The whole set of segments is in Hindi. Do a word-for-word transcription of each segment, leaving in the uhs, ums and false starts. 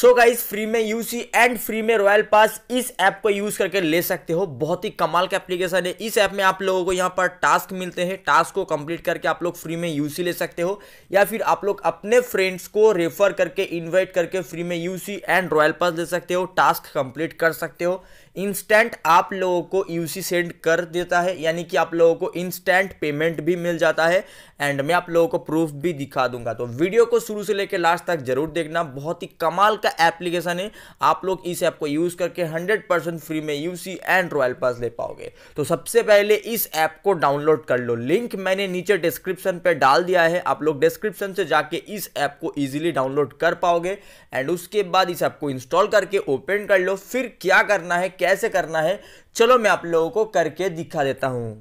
सो गाइस फ्री में यूसी एंड फ्री में रॉयल पास, इस ऐप को यूज करके ले सकते हो। बहुत ही कमाल का एप्लीकेशन है। इस ऐप में आप लोगों को यहाँ पर टास्क मिलते हैं, टास्क को कंप्लीट करके आप लोग फ्री में यूसी ले सकते हो, या फिर आप लोग अपने फ्रेंड्स को रेफर करके इन्वाइट करके फ्री में यूसी एंड रॉयल पास ले सकते हो, टास्क कंप्लीट कर सकते हो। इंस्टेंट आप लोगों को यूसी सेंड कर देता है, यानी कि आप लोगों को इंस्टेंट पेमेंट भी मिल जाता है। एंड मैं आप लोगों को प्रूफ भी दिखा दूंगा, तो वीडियो को शुरू से लेकर लास्ट तक जरूर देखना। बहुत ही कमाल का एप्लीकेशन है, आप लोग इस ऐप को यूज करके हंड्रेड परसेंट फ्री में यूसी एंड रॉयल पास ले पाओगे। तो सबसे पहले इस ऐप को डाउनलोड कर लो, लिंक मैंने नीचे डिस्क्रिप्शन पे डाल दिया है, आप लोग डिस्क्रिप्शन से जाके इस ऐप को इजीली डाउनलोड कर पाओगे। एंड उसके बाद इस ऐप को इंस्टॉल करके ओपन कर लो। फिर क्या करना है, कैसे करना है, चलो मैं आप लोगों को करके दिखा देता हूं।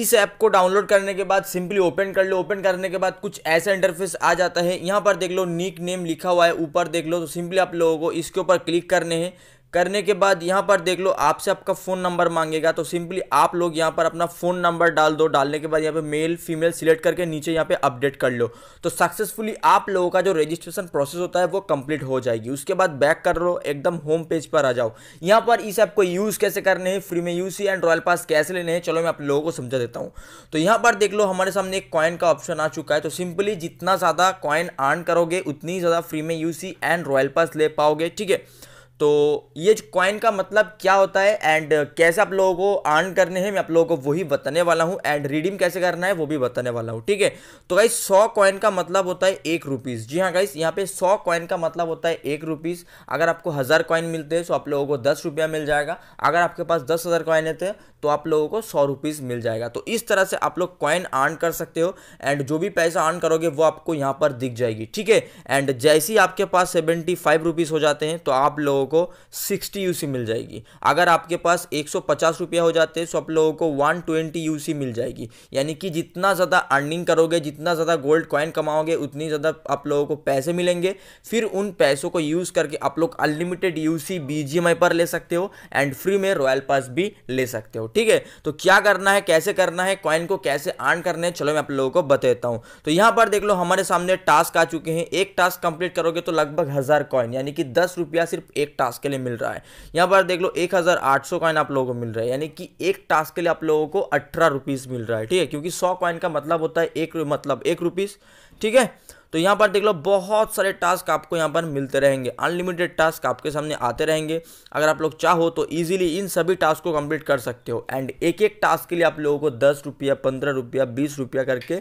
इस ऐप को डाउनलोड करने के बाद सिंपली ओपन कर लो। ओपन करने के बाद कुछ ऐसा इंटरफेस आ जाता है, यहाँ पर देख लो निक नेम लिखा हुआ है ऊपर देख लो। तो सिंपली आप लोगों को इसके ऊपर क्लिक करने हैं। करने के बाद यहाँ पर देख लो आपसे आपका फ़ोन नंबर मांगेगा, तो सिंपली आप लोग यहाँ पर अपना फ़ोन नंबर डाल दो। डालने के बाद यहाँ पे मेल फीमेल सिलेक्ट करके नीचे यहाँ पे अपडेट कर लो, तो सक्सेसफुली आप लोगों का जो रजिस्ट्रेशन प्रोसेस होता है वो कंप्लीट हो जाएगी। उसके बाद बैक कर लो, एकदम होम पेज पर आ जाओ। यहाँ पर इस ऐप को यूज़ कैसे करने हैं, फ्री में यूसी एंड रॉयल पास कैसे लेने हैं, चलो मैं आप लोगों को समझा देता हूँ। तो यहाँ पर देख लो हमारे सामने एक कॉइन का ऑप्शन आ चुका है, तो सिंपली जितना ज़्यादा कॉइन अर्न करोगे उतनी ज़्यादा फ्री में यूसी एंड रॉयल पास ले पाओगे। ठीक है, तो ये कॉइन का मतलब क्या होता है एंड कैसे आप लोगों को अर्न करने हैं, मैं आप लोगों को वही बताने वाला हूँ। एंड रिडीम कैसे करना है वो भी बताने वाला हूँ। ठीक है, तो गाइस सौ कॉइन का मतलब होता है एक रुपीज़। जी हाँ गाइस, यहाँ पे सौ कॉइन का मतलब होता है एक रुपीज़। अगर आपको हज़ार कॉइन मिलते हैं तो आप लोगों को दस रुपया मिल जाएगा। अगर आपके पास दस हज़ार कॉइन रहते हैं तो आप लोगों को सौ रुपीज़ मिल जाएगा। तो इस तरह से आप लोग कॉइन अर्न कर सकते हो एंड जो भी पैसा अर्न करोगे वो आपको यहाँ पर दिख जाएगी। ठीक है, एंड जैसे ही आपके पास सेवेंटी फाइव रुपीज़ हो जाते हैं तो आप लोगों को साठ यूसी मिल जाएगी। अगर आपके पास एक सौ पचास रुपया हो जाते हैं तो आप लोगों को एक सौ बीस यूसी मिल जाएगी। यानी कि जितना ज़्यादा अर्निंग करोगे, जितना ज़्यादा गोल्ड कॉइन कमाओगे, उतनी ज़्यादा आप लोगों को पैसे मिलेंगे। फिर उन पैसों को यूज़ करके आप लोग अनलिमिटेड यूसी बीजीएमआई पर ले सकते हो एंड फ्री में रॉयल पास भी ले सकते हो। ठीक है, तो क्या करना है, कैसे करना है, कॉइन को कैसे अर्न करना है, चलो मैं आप लोगों को बताता हूँ। तो यहाँ पर देख लो हमारे सामने टास्क आ चुके हैं। एक टास्क कंप्लीट करोगे तो लगभग हज़ार कॉइन, यानी कि दस रुपया सिर्फ एक टास्क के लिए मिल रहा है। यहाँ पर देख लो अठारह सौ कॉइन आप लोगों को मिल रहा है, यानी कि एक टास्क के लिए आप लोगों को अठारह रुपीस मिल रहा है। ठीक है, क्योंकि सौ कॉइन का मतलब होता है एक मतलब एक रुपीस। ठीक है, तो यहाँ पर देख लो बहुत सारे टास्क आपको यहाँ पर मिलते रहेंगे, अनलिमिटेड टास्क आपके सामने आते रहेंगे। अगर आप लोग चाहो तो इजीली इन सभी टास्क को कंप्लीट कर सकते हो। एंड एक एक टास्क के लिए आप लोगों को दस रुपया पंद्रह रुपया बीस रुपया करके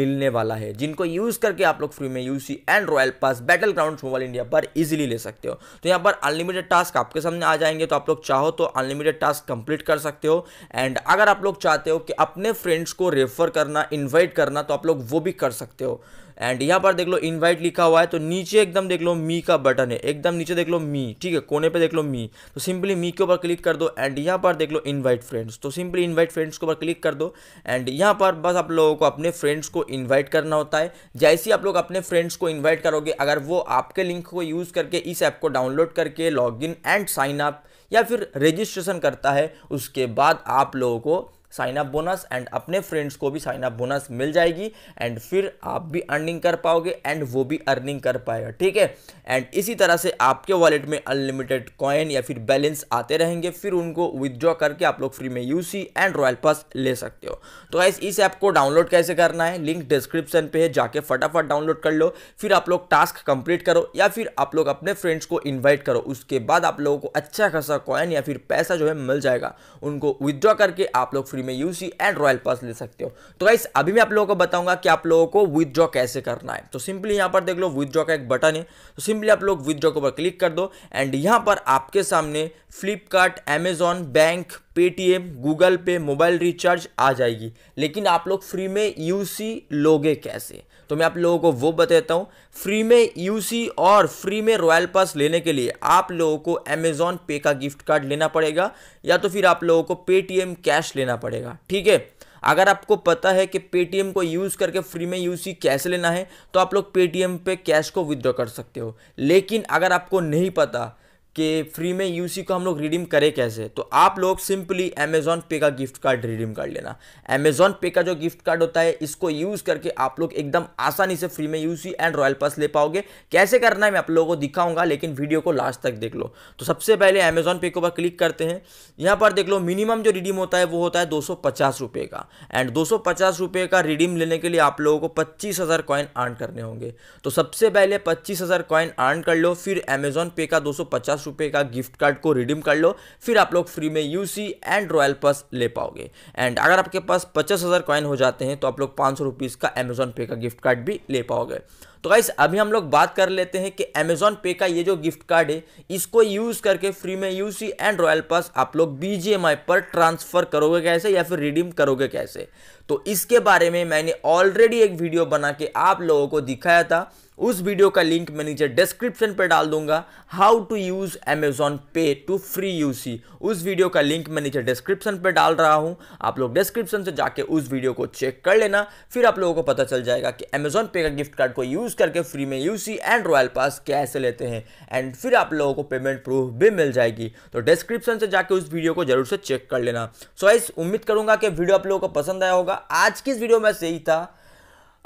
मिलने वाला है, जिनको यूज़ करके आप लोग फ्री में UC and royal pass battle ground mobile India पर ईजिली ले सकते हो। तो यहाँ पर अनलिमिटेड टास्क आपके सामने आ जाएंगे, तो आप लोग चाहो तो अनलिमिटेड टास्क कंप्लीट कर सकते हो। एंड अगर आप लोग चाहते हो कि अपने फ्रेंड्स को रेफर करना, इन्वाइट करना, तो आप लोग वो भी कर सकते हो। एंड यहाँ पर देख लो इनवाइट लिखा हुआ है, तो नीचे एकदम देख लो मी का बटन है, एकदम नीचे देख लो मी। ठीक है, कोने पे देख लो मी, तो सिंपली मी के ऊपर क्लिक कर दो। एंड यहाँ पर देख लो इनवाइट फ्रेंड्स, तो सिंपली इनवाइट फ्रेंड्स के ऊपर क्लिक कर दो। एंड यहाँ पर बस आप लोगों को अपने फ्रेंड्स को इन्वाइट करना होता है। जैसे ही आप लोग अपने फ्रेंड्स को इन्वाइट करोगे, अगर वो आपके लिंक को यूज़ करके इस ऐप को डाउनलोड करके log in and sign up या फिर रजिस्ट्रेशन करता है, उसके बाद आप लोगों को साइन अप बोनस एंड अपने फ्रेंड्स को भी साइन अप बोनस मिल जाएगी। एंड फिर आप भी अर्निंग कर पाओगे एंड वो भी अर्निंग कर पाएगा। ठीक है, एंड इसी तरह से आपके वॉलेट में अनलिमिटेड कॉइन या फिर बैलेंस आते रहेंगे, फिर उनको विदड्रॉ करके आप लोग फ्री में यूसी एंड रॉयल पास ले सकते हो। तो गाइस इस ऐप को डाउनलोड कैसे करना है, लिंक डिस्क्रिप्शन पे है, जाके फटाफट डाउनलोड कर लो। फिर आप लोग टास्क कंप्लीट करो या फिर आप लोग अपने फ्रेंड्स को इन्वाइट करो, उसके बाद आप लोगों को अच्छा खासा कॉइन या फिर पैसा जो है मिल जाएगा। उनको विदड्रॉ करके आप लोग में यूसी एंड रॉयल पास ले सकते हो। तो गाइस अभी मैं आप लोगों को बताऊंगा कि आप लोगों को विथड्रॉ कैसे करना है। तो सिंपली यहां पर देख लो विथड्रॉ का एक बटन है, तो सिंपली आप लोग विथड्रॉ के ऊपर क्लिक कर दो। एंड यहां पर आपके सामने Flipkart, Amazon, bank, Paytm, Google Pay, mobile recharge आ जाएगी। लेकिन आप लोग फ्री में यूसी लोगे कैसे, तो मैं आप लोगों को वो बताता हूँ। फ्री में यूसी और फ्री में रॉयल पास लेने के लिए आप लोगों को अमेजॉन पे का गिफ्ट कार्ड लेना पड़ेगा, या तो फिर आप लोगों को पेटीएम कैश लेना पड़ेगा। ठीक है, अगर आपको पता है कि पेटीएम को यूज़ करके फ्री में यूसी कैसे लेना है, तो आप लोग पेटीएम पे कैश को विथड्रॉ कर सकते हो। लेकिन अगर आपको नहीं पता कि फ्री में यूसी को हम लोग रिडीम करें कैसे। तो आप लोग सिंपली अमेज़ॉन पे का गिफ्ट कार्ड रिडीम कर लेना। अमेज़ॉन पे का जो गिफ्ट कार्ड होता है इसको यूज़ करके आप लोग एकदम आसानी से फ्री में यूसी एंड रॉयल पास ले पाओगे। कैसे करना है मैं आप लोगों को दिखाऊंगा, लेकिन वीडियो को लास्ट तक देख लो। तो सबसे पहले अमेज़ॉन पे के ऊपर क्लिक करते हैं। यहाँ पर देख लो मिनिमम जो रिडीम होता है वो होता है दो सौ पचास रुपये का। एंड दो सौ पचास रुपये का रिडीम लेने के लिए आप लोगों को पच्चीस हज़ार कॉइन अर्न करने होंगे। तो सबसे पहले पच्चीस हज़ार कॉइन अर्न कर लो, फिर अमेज़ॉन पे का दो सौ पचास रुपए का गिफ्ट कार्ड को रिडीम कर लो, फिर आप लोग फ्री में यूसी एंड रॉयल पास ले पाओगे। एंड अगर आपके पास पचास हज़ार कॉइन हो जाते हैं तो आप लोग पाँच सौ रुपीज़ का अमेज़ॉन पे का गिफ्ट कार्ड भी ले पाओगे। तो गाइस अभी हम लोग बात कर लेते हैं कि अमेज़ॉन पे का ये जो गिफ्ट कार्ड है इसको यूज़ करके फ्री में यूसी एंड रॉयल पास आप लोग बीजीएमआई पर ट्रांसफ़र करोगे कैसे या फिर रिडीम करोगे कैसे। तो इसके बारे में मैंने ऑलरेडी एक वीडियो बना के आप लोगों को दिखाया था, उस वीडियो का लिंक मैं नीचे डिस्क्रिप्शन पर डाल दूंगा। How to use Amazon Pay to free UC, उस वीडियो का लिंक मैं नीचे डिस्क्रिप्शन पर डाल रहा हूँ। आप लोग डिस्क्रिप्शन से जाके उस वीडियो को चेक कर लेना, फिर आप लोगों को पता चल जाएगा कि अमेज़ॉन पे का गिफ्ट कार्ड को यूज़ करके फ्री में यूसी एंड रॉयल पास कैसे लेते हैं। एंड फिर आप लोगों को पेमेंट प्रूफ भी मिल जाएगी। तो डिस्क्रिप्शन से जाके उस वीडियो को जरूर से चेक कर लेना। सो गाइस उम्मीद करूँगा कि वीडियो आप लोगों को पसंद आया होगा। आज की इस वीडियो में सही था।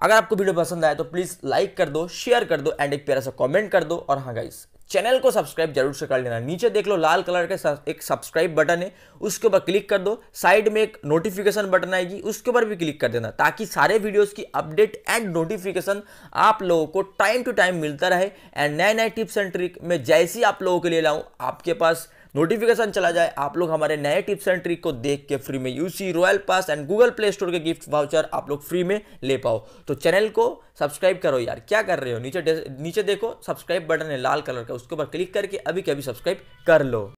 अगर आपको वीडियो पसंद आया तो प्लीज़ लाइक कर दो, शेयर कर दो एंड एक प्यारा सा कमेंट कर दो। और हाँ गाइस चैनल को सब्सक्राइब जरूर से कर लेना। नीचे देख लो लाल कलर का एक सब्सक्राइब बटन है, उसके ऊपर क्लिक कर दो। साइड में एक नोटिफिकेशन बटन आएगी, उसके ऊपर भी क्लिक कर देना ताकि सारे वीडियोस की अपडेट एंड नोटिफिकेशन आप लोगों को टाइम टू टाइम मिलता रहे। एंड नए नए टिप्स एंड ट्रिक मैं जैसी आप लोगों के लिए लाऊँ आपके पास नोटिफिकेशन चला जाए, आप लोग हमारे नए टिप्स एंड ट्रिक को देख के फ्री में UC, royal pass and Google Play store के गिफ्ट वाउचर आप लोग फ्री में ले पाओ। तो चैनल को सब्सक्राइब करो यार, क्या कर रहे हो। नीचे नीचे देखो सब्सक्राइब बटन है लाल कलर का, उसके ऊपर क्लिक करके अभी के अभी सब्सक्राइब कर लो।